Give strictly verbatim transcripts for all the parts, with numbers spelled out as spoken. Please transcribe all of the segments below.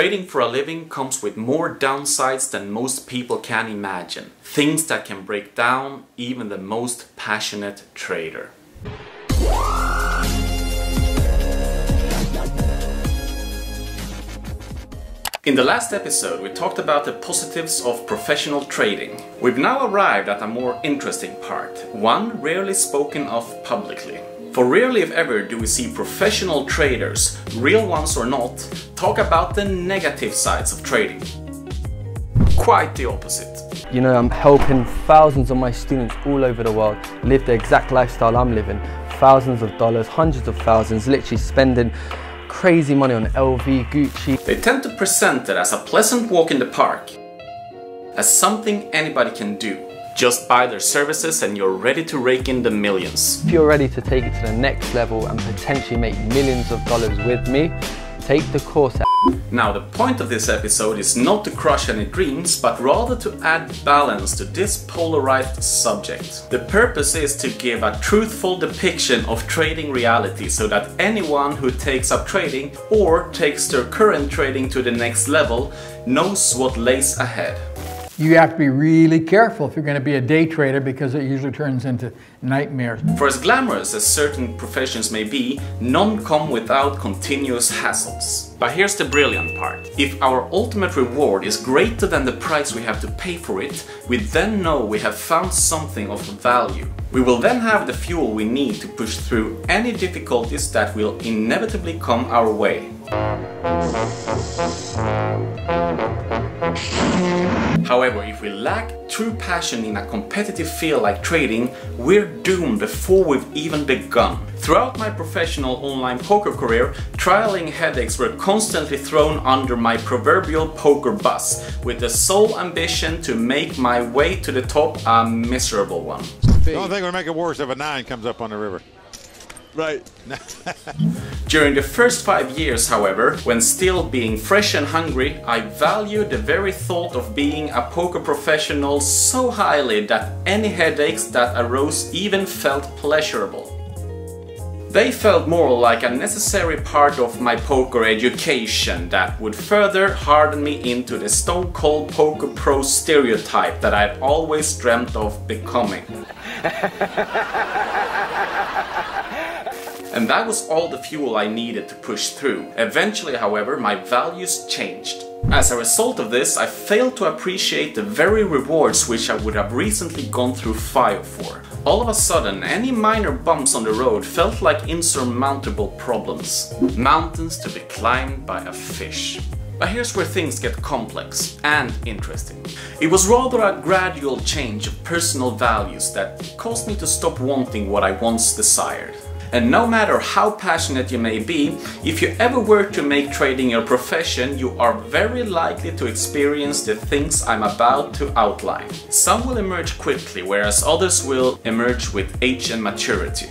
Trading for a living comes with more downsides than most people can imagine. Things that can break down even the most passionate trader. In the last episode, we talked about the positives of professional trading. We've now arrived at a more interesting part, one rarely spoken of publicly. For rarely if ever do we see professional traders, real ones or not, talk about the negative sides of trading. Quite the opposite. You know, I'm helping thousands of my students all over the world live the exact lifestyle I'm living. Thousands of dollars, hundreds of thousands, literally spending crazy money on L V, Gucci. They tend to present it as a pleasant walk in the park, as something anybody can do. Just buy their services and you're ready to rake in the millions. If you're ready to take it to the next level and potentially make millions of dollars with me, take the course. Now, the point of this episode is not to crush any dreams, but rather to add balance to this polarized subject. The purpose is to give a truthful depiction of trading reality so that anyone who takes up trading or takes their current trading to the next level knows what lays ahead. You have to be really careful if you're going to be a day trader, because it usually turns into nightmares. For as glamorous as certain professions may be, none come without continuous hassles. But here's the brilliant part. If our ultimate reward is greater than the price we have to pay for it, we then know we have found something of value. We will then have the fuel we need to push through any difficulties that will inevitably come our way. However, if we lack true passion in a competitive field like trading, we're doomed before we've even begun. Throughout my professional online poker career, trialing headaches were constantly thrown under my proverbial poker bus, with the sole ambition to make my way to the top a miserable one. The only thing would make it worse if a nine comes up on the river. Right. During the first five years, however, when still being fresh and hungry, I valued the very thought of being a poker professional so highly that any headaches that arose even felt pleasurable. They felt more like a necessary part of my poker education that would further harden me into the stone-cold poker pro stereotype that I've always dreamt of becoming. And that was all the fuel I needed to push through. Eventually, however, my values changed. As a result of this, I failed to appreciate the very rewards which I would have recently gone through fire for. All of a sudden, any minor bumps on the road felt like insurmountable problems. Mountains to be climbed by a fish. But here's where things get complex and interesting. It was rather a gradual change of personal values that caused me to stop wanting what I once desired. And no matter how passionate you may be, if you ever were to make trading your profession, you are very likely to experience the things I'm about to outline. Some will emerge quickly, whereas others will emerge with age and maturity.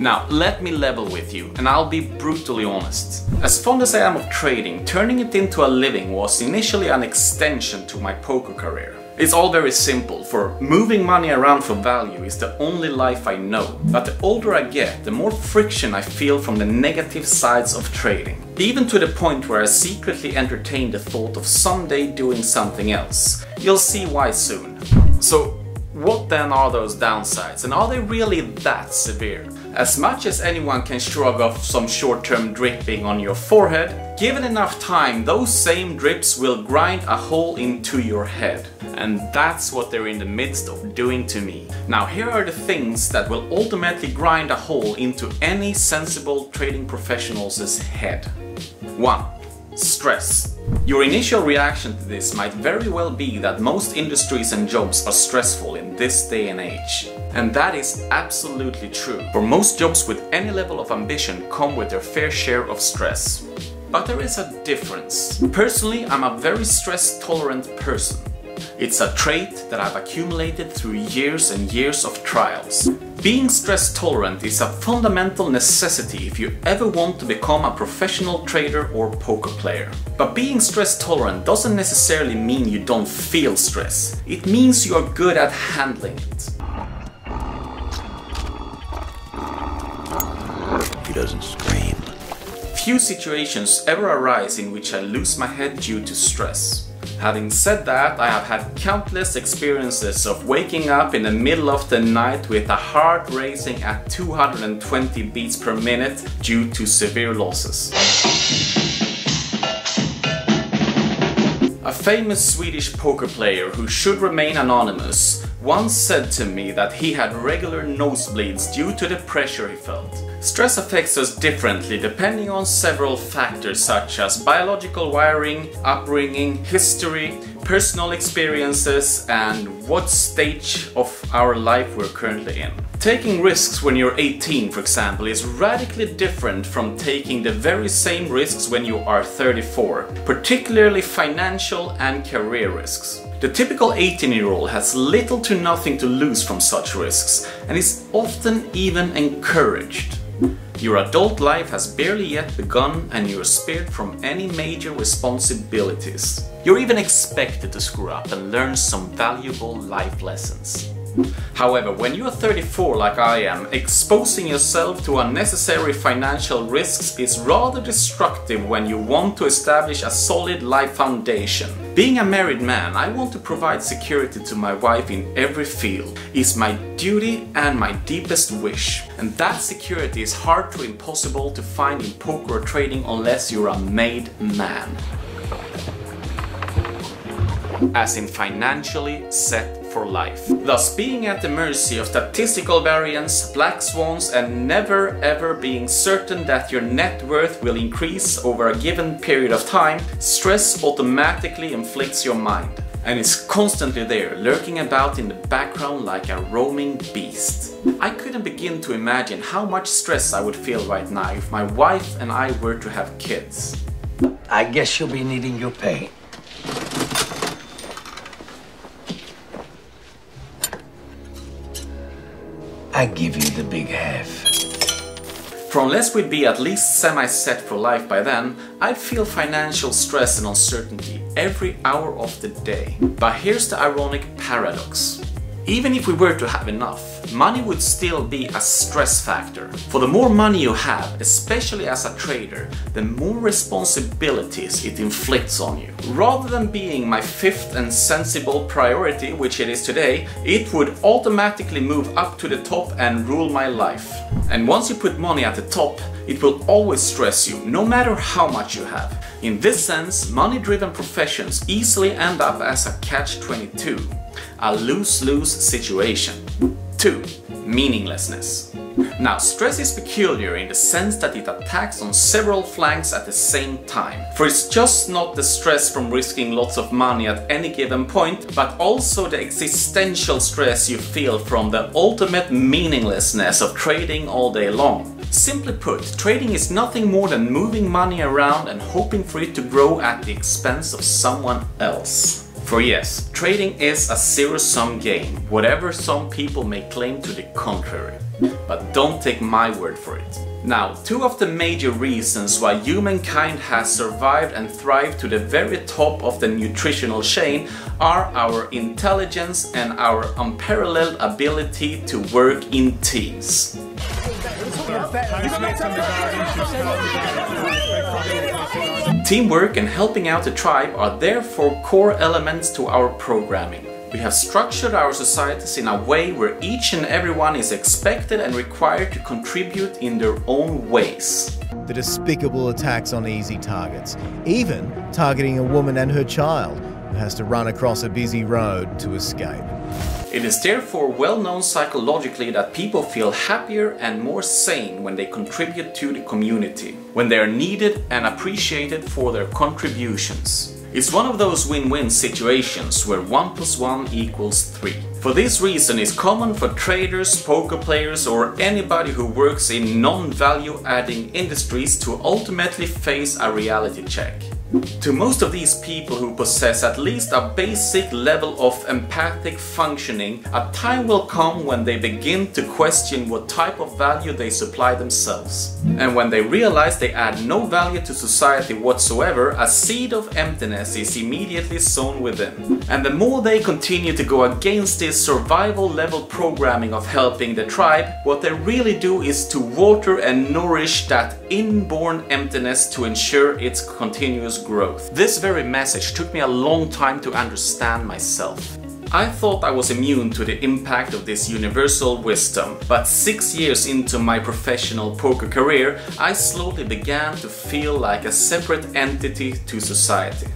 Now, let me level with you, and I'll be brutally honest. As fond as I am of trading, turning it into a living was initially an extension to my poker career. It's all very simple, for moving money around for value is the only life I know. But the older I get, the more friction I feel from the negative sides of trading. Even to the point where I secretly entertain the thought of someday doing something else. You'll see why soon. So, what then are those downsides, and are they really that severe? As much as anyone can shrug off some short-term dripping on your forehead, given enough time, those same drips will grind a hole into your head. And that's what they're in the midst of doing to me. Now, here are the things that will ultimately grind a hole into any sensible trading professional's head. One. Stress. Your initial reaction to this might very well be that most industries and jobs are stressful in this day and age. And that is absolutely true, for most jobs with any level of ambition come with their fair share of stress. But there is a difference. Personally, I'm a very stress-tolerant person. It's a trait that I've accumulated through years and years of trials. Being stress-tolerant is a fundamental necessity if you ever want to become a professional trader or poker player. But being stress-tolerant doesn't necessarily mean you don't feel stress. It means you are good at handling it. He doesn't scream. few situations ever arise in which I lose my head due to stress. Having said that, I have had countless experiences of waking up in the middle of the night with a heart racing at two hundred twenty beats per minute due to severe losses. A famous Swedish poker player who should remain anonymous once said to me that he had regular nosebleeds due to the pressure he felt. Stress affects us differently depending on several factors such as biological wiring, upbringing, history, personal experiences, and what stage of our life we're currently in. Taking risks when you're eighteen, for example, is radically different from taking the very same risks when you are thirty-four, particularly financial and career risks. The typical eighteen-year-old has little to nothing to lose from such risks, and is often even encouraged. Your adult life has barely yet begun and you're spared from any major responsibilities. You're even expected to screw up and learn some valuable life lessons. However, when you're thirty-four like I am, exposing yourself to unnecessary financial risks is rather destructive when you want to establish a solid life foundation. Being a married man, I want to provide security to my wife in every field. It's my duty and my deepest wish. And that security is hard to impossible to find in poker or trading unless you're a made man. As in financially set for life. Thus being at the mercy of statistical variance, black swans, and never ever being certain that your net worth will increase over a given period of time, stress automatically inflicts your mind and is constantly there, lurking about in the background like a roaming beast. I couldn't begin to imagine how much stress I would feel right now if my wife and I were to have kids. I guess you'll be needing your pay. I give you the big half. For unless we'd be at least semi-set for life by then, I'd feel financial stress and uncertainty every hour of the day. But here's the ironic paradox. Even if we were to have enough, money would still be a stress factor. For the more money you have, especially as a trader, the more responsibilities it inflicts on you. Rather than being my fifth and sensible priority, which it is today, it would automatically move up to the top and rule my life. And once you put money at the top, it will always stress you, no matter how much you have. In this sense, money-driven professions easily end up as a catch twenty-two, a lose-lose situation. two. Meaninglessness. Now, stress is peculiar in the sense that it attacks on several flanks at the same time. For it's just not the stress from risking lots of money at any given point, but also the existential stress you feel from the ultimate meaninglessness of trading all day long. Simply put, trading is nothing more than moving money around and hoping for it to grow at the expense of someone else. For yes, trading is a zero-sum game, whatever some people may claim to the contrary. But don't take my word for it. Now, two of the major reasons why humankind has survived and thrived to the very top of the nutritional chain are our intelligence and our unparalleled ability to work in teams. Teamwork and helping out the tribe are therefore core elements to our programming. We have structured our societies in a way where each and everyone is expected and required to contribute in their own ways. The despicable attacks on easy targets, even targeting a woman and her child who has to run across a busy road to escape. It is therefore well known psychologically that people feel happier and more sane when they contribute to the community, when they are needed and appreciated for their contributions. It's one of those win-win situations where one plus one equals three. For this reason, it's common for traders, poker players, or anybody who works in non-value-adding industries to ultimately face a reality check. To most of these people who possess at least a basic level of empathic functioning, a time will come when they begin to question what type of value they supply themselves. And when they realize they add no value to society whatsoever, a seed of emptiness is immediately sown within. And the more they continue to go against this is survival level programming of helping the tribe. What they really do is to water and nourish that inborn emptiness to ensure its continuous growth. This very message took me a long time to understand myself. I thought I was immune to the impact of this universal wisdom, but six years into my professional poker career, I slowly began to feel like a separate entity to society,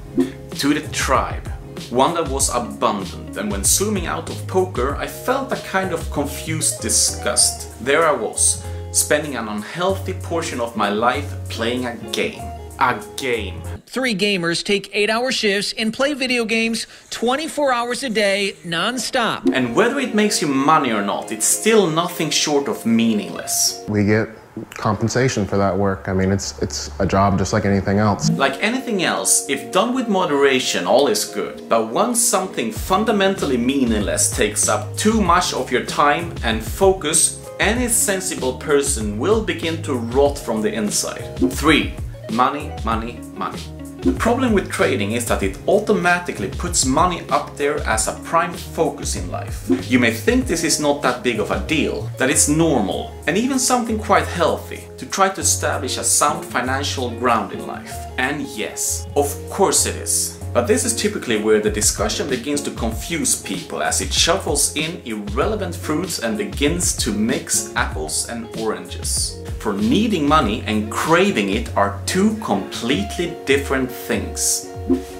to the tribe, one that was abundant. And when zooming out of poker, I felt a kind of confused disgust. There I was, spending an unhealthy portion of my life playing a game. A game. Three gamers take eight-hour shifts and play video games twenty-four hours a day, non-stop. And whether it makes you money or not, it's still nothing short of meaningless. We get compensation for that work. I mean, it's it's a job just like anything else. Like anything else, if done with moderation, all is good. But once something fundamentally meaningless takes up too much of your time and focus, any sensible person will begin to rot from the inside. Three. Money, money, money. The problem with trading is that it automatically puts money up there as a prime focus in life. You may think this is not that big of a deal, that it's normal, and even something quite healthy, to try to establish a sound financial ground in life. And yes, of course it is. But this is typically where the discussion begins to confuse people, as it shuffles in irrelevant fruits and begins to mix apples and oranges. For needing money and craving it are two completely different things.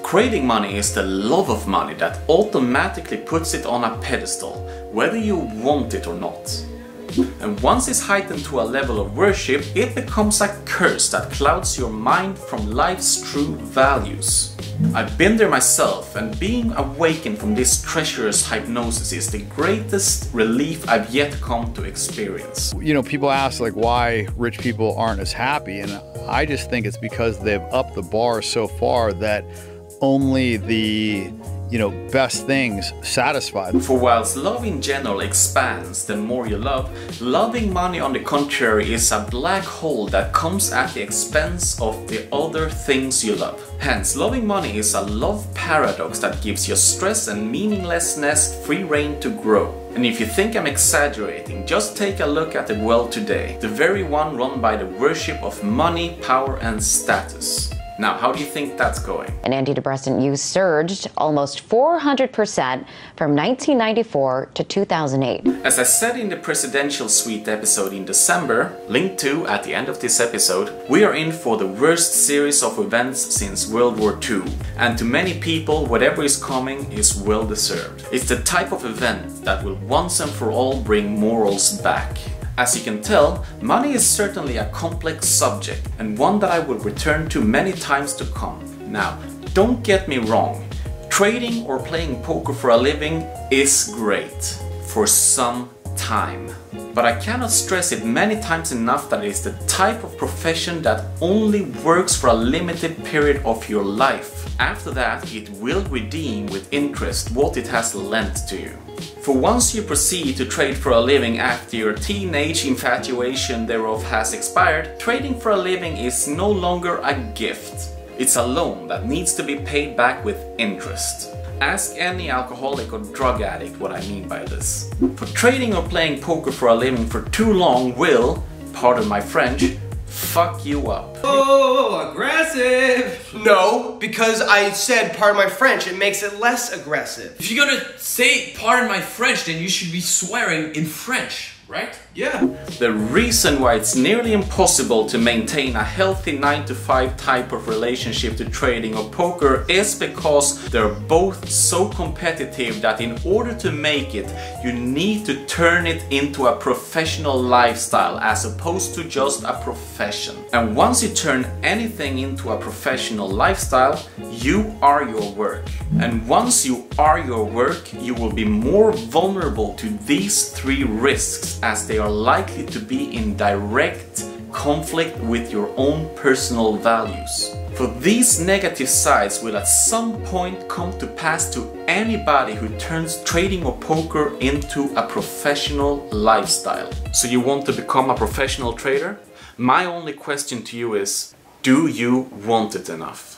Craving money is the love of money that automatically puts it on a pedestal, whether you want it or not. And once it's heightened to a level of worship, it becomes a curse that clouds your mind from life's true values. I've been there myself, and being awakened from this treacherous hypnosis is the greatest relief I've yet come to experience. You know, people ask like why rich people aren't as happy, and I just think it's because they've upped the bar so far that only the you know, best things satisfied. For whilst love in general expands the more you love, loving money on the contrary is a black hole that comes at the expense of the other things you love. Hence, loving money is a love paradox that gives your stress and meaninglessness free rein to grow. And if you think I'm exaggerating, just take a look at the world today, the very one run by the worship of money, power and status. Now, how do you think that's going? An antidepressant use surged almost four hundred percent from nineteen ninety-four to two thousand eight. As I said in the presidential suite episode in December, linked to at the end of this episode, we are in for the worst series of events since World War Two. And to many people, whatever is coming is well deserved. It's the type of event that will once and for all bring morals back. As you can tell, money is certainly a complex subject, and one that I will return to many times to come. Now, don't get me wrong, trading or playing poker for a living is great for some time. But I cannot stress it many times enough that it is the type of profession that only works for a limited period of your life. After that, it will redeem with interest what it has lent to you. For once you proceed to trade for a living after your teenage infatuation thereof has expired, trading for a living is no longer a gift. It's a loan that needs to be paid back with interest. Ask any alcoholic or drug addict what I mean by this. For trading or playing poker for a living for too long will, pardon my French, fuck you up. Oh, aggressive! No, because I said pardon my French, it makes it less aggressive. If you're gonna say pardon my French, then you should be swearing in French, right? Yeah. The reason why it's nearly impossible to maintain a healthy nine to five type of relationship to trading or poker is because they're both so competitive that in order to make it, you need to turn it into a professional lifestyle as opposed to just a profession. And once you turn anything into a professional lifestyle, you are your work. And once you are your work, you will be more vulnerable to these three risks, as they are likely to be in direct conflict with your own personal values. For these negative sides will at some point come to pass to anybody who turns trading or poker into a professional lifestyle. So you want to become a professional trader? My only question to you is, do you want it enough?